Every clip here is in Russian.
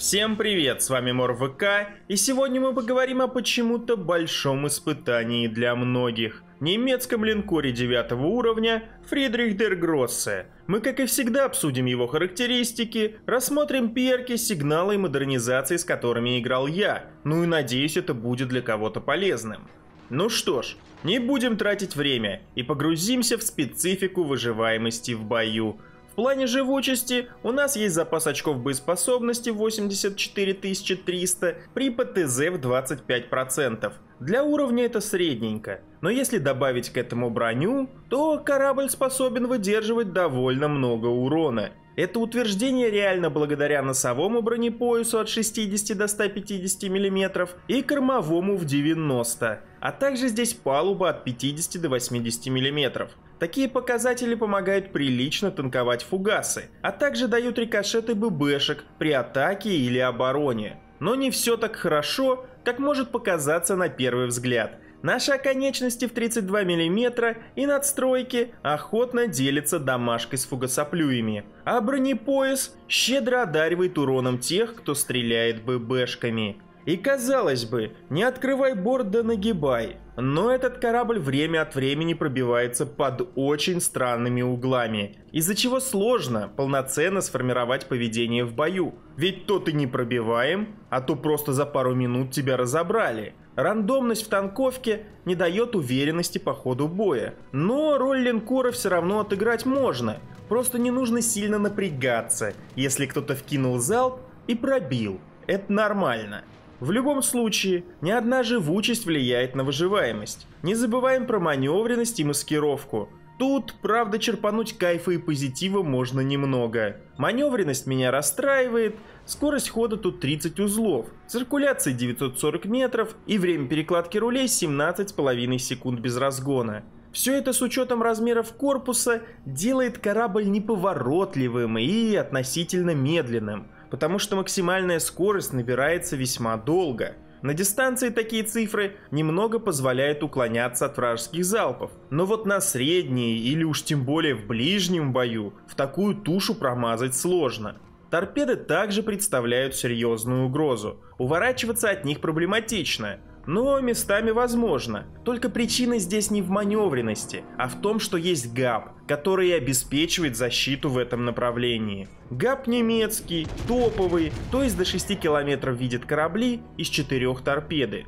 Всем привет, с вами Мор ВК, и сегодня мы поговорим о почему-то большом испытании для многих. Немецком линкоре 9 уровня Фридрих дер Гроссе. Мы, как и всегда, обсудим его характеристики, рассмотрим перки, сигналы и модернизации, с которыми играл я. Ну и надеюсь, это будет для кого-то полезным. Ну что ж, не будем тратить время и погрузимся в специфику выживаемости в бою. В плане живучести у нас есть запас очков боеспособности 84300 при ПТЗ в 25%. Для уровня это средненько, но если добавить к этому броню, то корабль способен выдерживать довольно много урона. Это утверждение реально благодаря носовому бронепоясу от 60 до 150 мм и кормовому в 90, а также здесь палуба от 50 до 80 мм. Такие показатели помогают прилично танковать фугасы, а также дают рикошеты ББшек при атаке или обороне. Но не все так хорошо, как может показаться на первый взгляд. Наши оконечности в 32 мм и надстройки охотно делятся домашкой с фугасоплюями, а бронепояс щедро одаривает уроном тех, кто стреляет ББшками. И казалось бы, не открывай борт да нагибай, но этот корабль время от времени пробивается под очень странными углами, из-за чего сложно полноценно сформировать поведение в бою, ведь то ты не пробиваем, а то просто за пару минут тебя разобрали. Рандомность в танковке не дает уверенности по ходу боя, но роль линкора все равно отыграть можно, просто не нужно сильно напрягаться, если кто-то вкинул залп и пробил, это нормально. В любом случае, ни одна живучесть влияет на выживаемость. Не забываем про маневренность и маскировку. Тут, правда, черпануть кайфа и позитива можно немного. Маневренность меня расстраивает, скорость хода тут 30 узлов, циркуляция 940 метров и время перекладки рулей 17,5 секунд без разгона. Все это с учетом размеров корпуса делает корабль неповоротливым и относительно медленным, потому что максимальная скорость набирается весьма долго. На дистанции такие цифры немного позволяют уклоняться от вражеских залпов, но вот на средней или уж тем более в ближнем бою в такую тушу промазать сложно. Торпеды также представляют серьезную угрозу, уворачиваться от них проблематично, но местами возможно. Только причина здесь не в маневренности, а в том, что есть ГАП, который и обеспечивает защиту в этом направлении. ГАП немецкий, топовый, то есть до 6 километров видит корабли из 4 торпеды.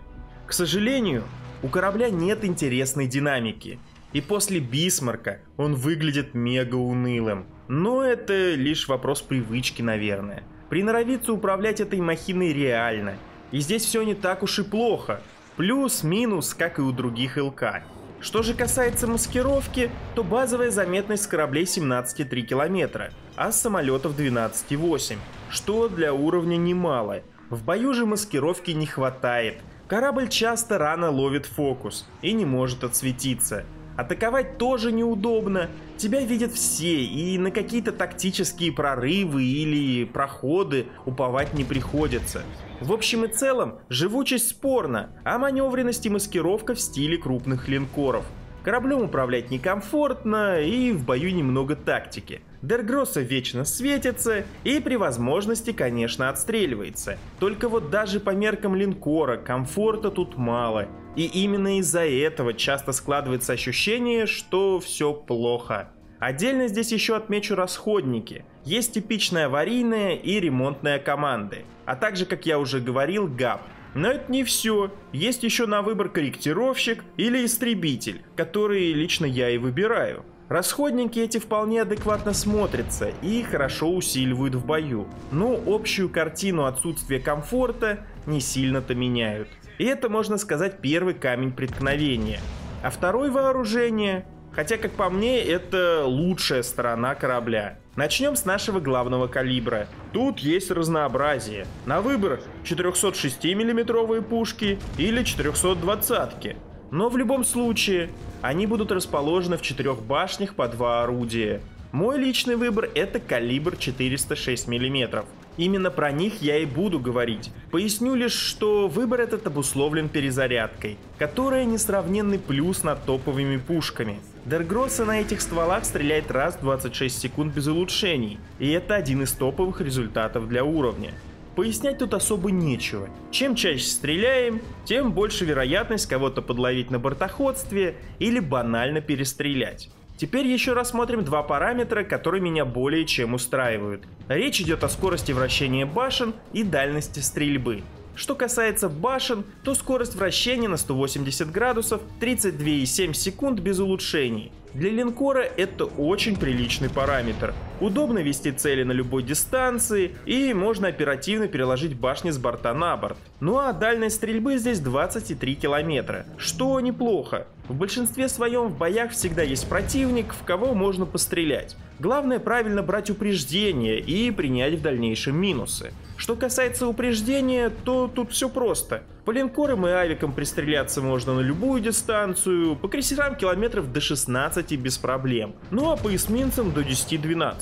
К сожалению, у корабля нет интересной динамики, и после Бисмарка он выглядит мега унылым. Но это лишь вопрос привычки, наверное. Приноровиться управлять этой махиной реально. И здесь все не так уж и плохо, плюс-минус, как и у других ЛК. Что же касается маскировки, то базовая заметность с кораблей 17,3 километра, а с самолетов 12,8, что для уровня немало. В бою же маскировки не хватает, корабль часто рано ловит фокус и не может отсветиться. Атаковать тоже неудобно, тебя видят все, и на какие-то тактические прорывы или проходы уповать не приходится. В общем и целом, живучесть спорна, а маневренность и маскировка в стиле крупных линкоров. Кораблем управлять некомфортно и в бою немного тактики. Дер Гроссе вечно светится и при возможности, конечно, отстреливается. Только вот даже по меркам линкора комфорта тут мало. И именно из-за этого часто складывается ощущение, что все плохо. Отдельно здесь еще отмечу расходники. Есть типичная аварийная и ремонтная команды, а также, как я уже говорил, ГАП. Но это не все, есть еще на выбор корректировщик или истребитель, которые лично я и выбираю. Расходники эти вполне адекватно смотрятся и хорошо усиливают в бою, но общую картину отсутствия комфорта не сильно-то меняют. И это, можно сказать, первый камень преткновения. А второй — вооружение, хотя, как по мне, это лучшая сторона корабля. Начнем с нашего главного калибра. Тут есть разнообразие. На выбор 406-мм пушки или 420-ки. Но в любом случае, они будут расположены в 4 башнях по 2 орудия. Мой личный выбор — это калибр 406 мм. Именно про них я и буду говорить. Поясню лишь, что выбор этот обусловлен перезарядкой, которая несравненный плюс над топовыми пушками. Дер Гроссе на этих стволах стреляет раз в 26 секунд без улучшений, и это один из топовых результатов для уровня. Пояснять тут особо нечего. Чем чаще стреляем, тем больше вероятность кого-то подловить на бортоходстве или банально перестрелять. Теперь еще рассмотрим два параметра, которые меня более чем устраивают. Речь идет о скорости вращения башен и дальности стрельбы. Что касается башен, то скорость вращения на 180 градусов 32,7 секунд без улучшений. Для линкора это очень приличный параметр. Удобно вести цели на любой дистанции и можно оперативно переложить башни с борта на борт. Ну а дальность стрельбы здесь 23 километра, что неплохо. В большинстве своем в боях всегда есть противник, в кого можно пострелять. Главное правильно брать упреждения и принять в дальнейшем минусы. Что касается упреждения, то тут все просто. По линкорам и авикам пристреляться можно на любую дистанцию, по крейсерам километров до 16 без проблем, ну а по эсминцам до 10-12.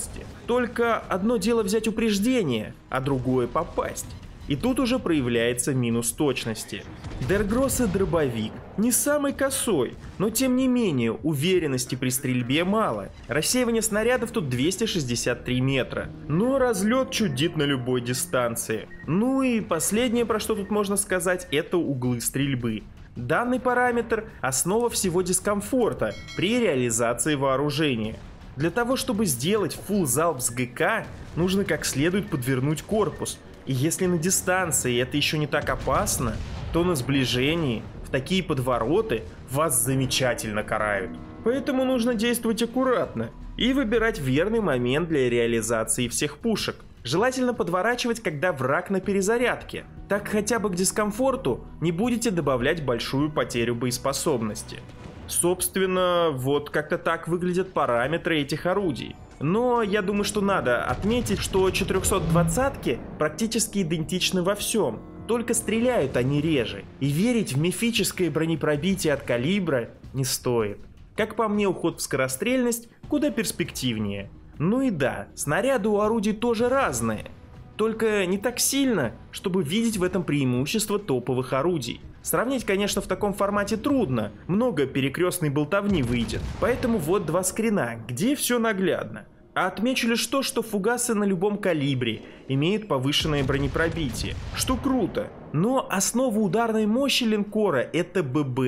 Только одно дело взять упреждение, а другое попасть. И тут уже проявляется минус точности. Дер Гроссе дробовик. Не самый косой, но тем не менее уверенности при стрельбе мало. Рассеивание снарядов тут 263 метра, но разлет чудит на любой дистанции. Ну и последнее, про что тут можно сказать, это углы стрельбы. Данный параметр – основа всего дискомфорта при реализации вооружения. Для того, чтобы сделать фулл залп с ГК, нужно как следует подвернуть корпус. И если на дистанции это еще не так опасно, то на сближении в такие подвороты вас замечательно карают. Поэтому нужно действовать аккуратно и выбирать верный момент для реализации всех пушек. Желательно подворачивать, когда враг на перезарядке. Так хотя бы к дискомфорту не будете добавлять большую потерю боеспособности. Собственно, вот как-то так выглядят параметры этих орудий. Но я думаю, что надо отметить, что 420-ки практически идентичны во всем, только стреляют они реже, и верить в мифическое бронепробитие от калибра не стоит. Как по мне, уход в скорострельность куда перспективнее. Ну и да, снаряды у орудий тоже разные, только не так сильно, чтобы видеть в этом преимущество топовых орудий. Сравнить, конечно, в таком формате трудно, много перекрестной болтовни выйдет, поэтому вот два скрина, где все наглядно. А отмечу лишь то, что фугасы на любом калибре имеют повышенное бронепробитие, что круто, но основа ударной мощи линкора это ББ,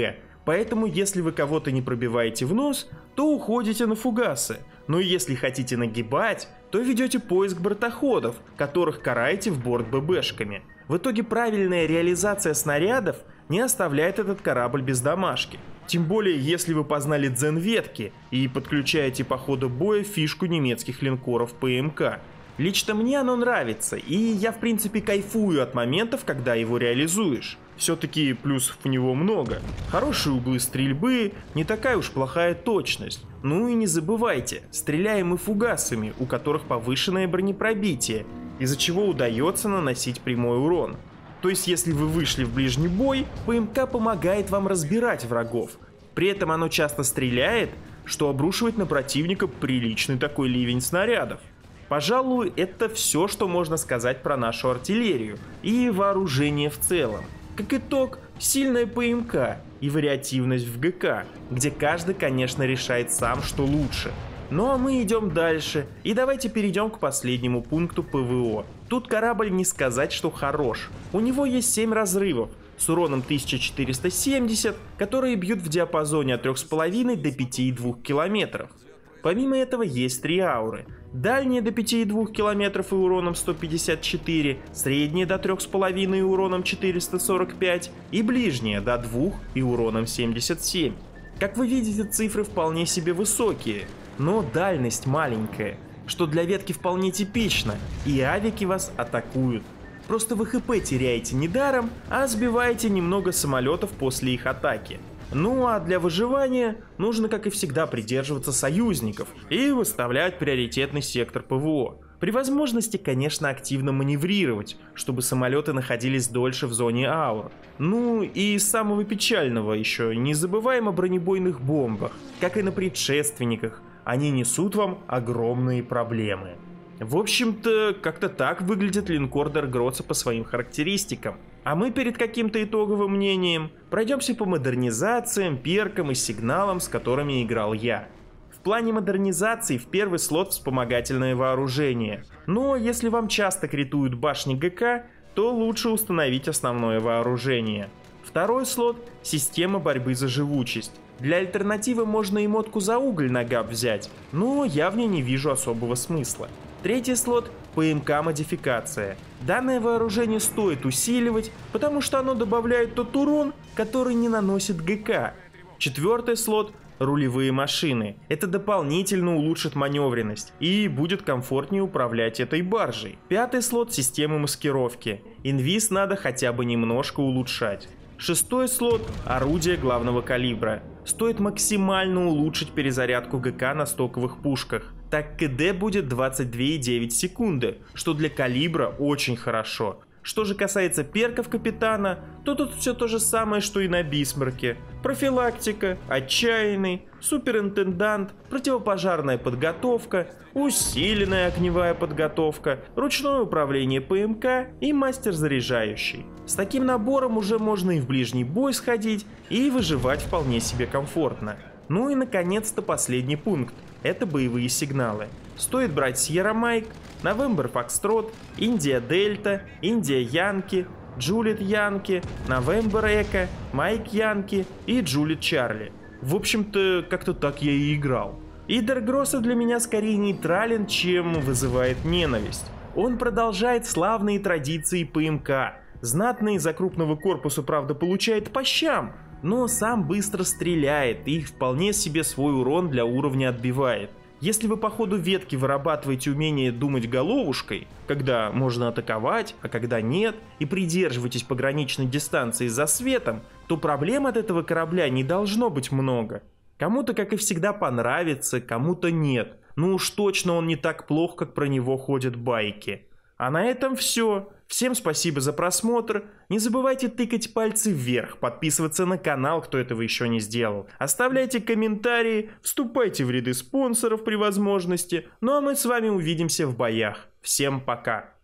поэтому если вы кого-то не пробиваете в нос, то уходите на фугасы, но если хотите нагибать, то ведете поиск бортоходов, которых караете в борт ББшками. В итоге правильная реализация снарядов не оставляет этот корабль без домашки. Тем более, если вы познали дзен-ветки и подключаете по ходу боя фишку немецких линкоров ПМК. Лично мне оно нравится, и я в принципе кайфую от моментов, когда его реализуешь. Все-таки плюсов у него много. Хорошие углы стрельбы, не такая уж плохая точность. Ну и не забывайте, стреляем мы фугасами, у которых повышенное бронепробитие, из-за чего удается наносить прямой урон. То есть, если вы вышли в ближний бой, ПМК помогает вам разбирать врагов. При этом оно часто стреляет, что обрушивает на противника приличный такой ливень снарядов. Пожалуй, это все, что можно сказать про нашу артиллерию и вооружение в целом. Как итог, сильная ПМК и вариативность в ГК, где каждый, конечно, решает сам, что лучше. Ну а мы идем дальше, и давайте перейдем к последнему пункту ПВО. Тут корабль не сказать, что хорош. У него есть 7 разрывов с уроном 1470, которые бьют в диапазоне от 3,5 до 5,2 километров. Помимо этого есть 3 ауры. Дальние до 5,2 километров и уроном 154, средние до 3,5 и уроном 445 и ближние до 2 и уроном 77. Как вы видите, цифры вполне себе высокие. Но дальность маленькая, что для ветки вполне типично, и авики вас атакуют. Просто вы ХП теряете недаром, а сбиваете немного самолетов после их атаки. Ну а для выживания нужно, как и всегда, придерживаться союзников и выставлять приоритетный сектор ПВО. При возможности, конечно, активно маневрировать, чтобы самолеты находились дольше в зоне аур. Ну и самого печального еще, не забываем о бронебойных бомбах, как и на предшественниках. Они несут вам огромные проблемы. В общем-то, как-то так выглядит линкор Дер Гроссе по своим характеристикам. А мы перед каким-то итоговым мнением пройдемся по модернизациям, перкам и сигналам, с которыми играл я. В плане модернизации в первый слот вспомогательное вооружение. Но если вам часто критуют башни ГК, то лучше установить основное вооружение. Второй слот – система борьбы за живучесть. Для альтернативы можно и мотку за уголь на габ взять, но я в ней не вижу особого смысла. Третий слот – ПМК-модификация. Данное вооружение стоит усиливать, потому что оно добавляет тот урон, который не наносит ГК. Четвертый слот – рулевые машины. Это дополнительно улучшит маневренность и будет комфортнее управлять этой баржей. Пятый слот – системы маскировки. Инвиз надо хотя бы немножко улучшать. Шестой слот – орудие главного калибра. Стоит максимально улучшить перезарядку ГК на стоковых пушках, так КД будет 22,9 секунды, что для калибра очень хорошо. Что же касается перков капитана, то тут все то же самое, что и на Бисмарке. Профилактика, отчаянный, суперинтендант, противопожарная подготовка, усиленная огневая подготовка, ручное управление ПМК и мастер заряжающий. С таким набором уже можно и в ближний бой сходить, и выживать вполне себе комфортно. Ну и наконец-то последний пункт – это боевые сигналы. Стоит брать Сьерра Майк, Новембер Фокстрот, Индия Дельта, Индия Янки, Джулит Янки, Новембер Эко, Майк Янки и Джулит Чарли. В общем-то, как-то так я и играл. И Дер Гроссе для меня скорее нейтрален, чем вызывает ненависть. Он продолжает славные традиции ПМК. Знатный из-за крупного корпуса, правда, получает по щам, но сам быстро стреляет и вполне себе свой урон для уровня отбивает. Если вы по ходу ветки вырабатываете умение думать головушкой, когда можно атаковать, а когда нет, и придерживаетесь пограничной дистанции за светом, то проблем от этого корабля не должно быть много. Кому-то, как и всегда, понравится, кому-то нет. Ну уж точно он не так плох, как про него ходят байки. А на этом все. Всем спасибо за просмотр. Не забывайте тыкать пальцы вверх, подписываться на канал, кто этого еще не сделал. Оставляйте комментарии, вступайте в ряды спонсоров при возможности. Ну а мы с вами увидимся в боях. Всем пока.